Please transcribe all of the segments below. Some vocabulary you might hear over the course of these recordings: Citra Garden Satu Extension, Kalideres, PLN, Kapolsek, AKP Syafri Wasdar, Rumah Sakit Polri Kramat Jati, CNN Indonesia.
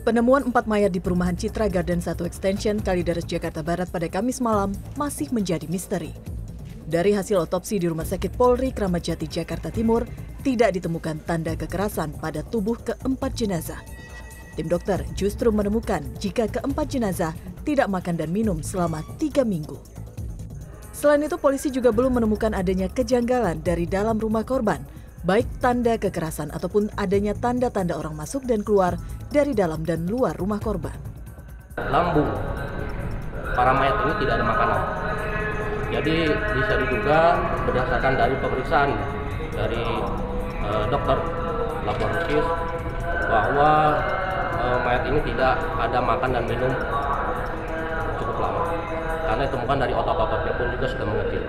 Penemuan 4 mayat di perumahan Citra Garden Satu Extension, Kalideres, Jakarta Barat pada Kamis malam masih menjadi misteri. Dari hasil otopsi di Rumah Sakit Polri Kramat Jati, Jakarta Timur, tidak ditemukan tanda kekerasan pada tubuh keempat jenazah. Tim dokter justru menemukan jika keempat jenazah tidak makan dan minum selama 3 minggu. Selain itu, polisi juga belum menemukan adanya kejanggalan dari dalam rumah korban, baik tanda kekerasan ataupun adanya tanda-tanda orang masuk dan keluar dari dalam dan luar rumah korban. Lambung para mayat ini tidak ada makanan, jadi bisa diduga berdasarkan dari pemeriksaan dari dokter laboratorium bahwa mayat ini tidak ada makan dan minum cukup lama, karena ditemukan dari otot-ototnya pun juga sudah mengecil.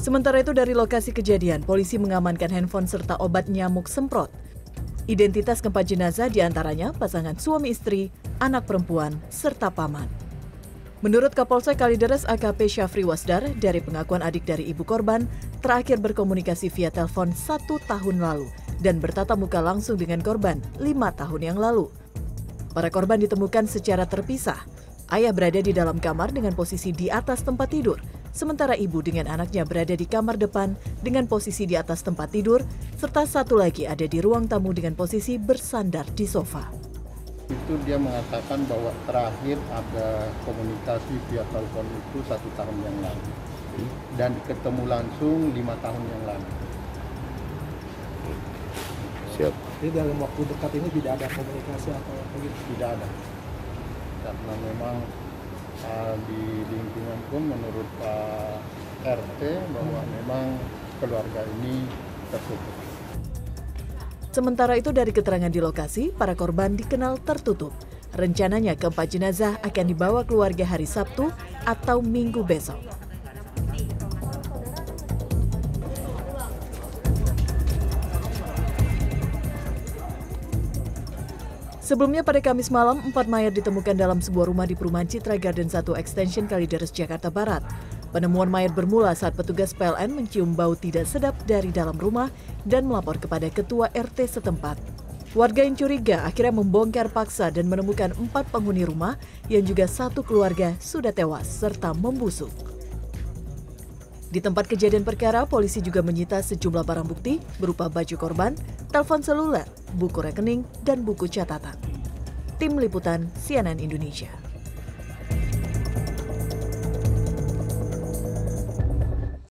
Sementara itu, dari lokasi kejadian, polisi mengamankan handphone serta obat nyamuk semprot. Identitas keempat jenazah diantaranya pasangan suami istri, anak perempuan, serta paman. Menurut Kapolsek Kalideres AKP Syafri Wasdar, dari pengakuan adik dari ibu korban, terakhir berkomunikasi via telepon 1 tahun lalu dan bertatap muka langsung dengan korban 5 tahun yang lalu. Para korban ditemukan secara terpisah. Ayah berada di dalam kamar dengan posisi di atas tempat tidur, sementara ibu dengan anaknya berada di kamar depan dengan posisi di atas tempat tidur, serta satu lagi ada di ruang tamu dengan posisi bersandar di sofa. Itu dia mengatakan bahwa terakhir ada komunikasi via telepon itu 1 tahun yang lalu dan ketemu langsung 5 tahun yang lalu. Siap. Jadi dalam waktu dekat ini tidak ada komunikasi atau apa gitu? Tidak ada, karena memang di lingkungan pun menurut Pak RT bahwa memang keluarga ini tertutup. Sementara itu, dari keterangan di lokasi, para korban dikenal tertutup. Rencananya keempat jenazah akan dibawa keluarga hari Sabtu atau Minggu besok. Sebelumnya pada Kamis malam, 4 mayat ditemukan dalam sebuah rumah di perumahan Citra Garden Satu Extension, Kalideres, Jakarta Barat. Penemuan mayat bermula saat petugas PLN mencium bau tidak sedap dari dalam rumah dan melapor kepada ketua RT setempat. Warga yang curiga akhirnya membongkar paksa dan menemukan 4 penghuni rumah yang juga 1 keluarga sudah tewas serta membusuk. Di tempat kejadian perkara, polisi juga menyita sejumlah barang bukti berupa baju korban, telepon seluler, buku rekening, dan buku catatan. Tim Liputan CNN Indonesia.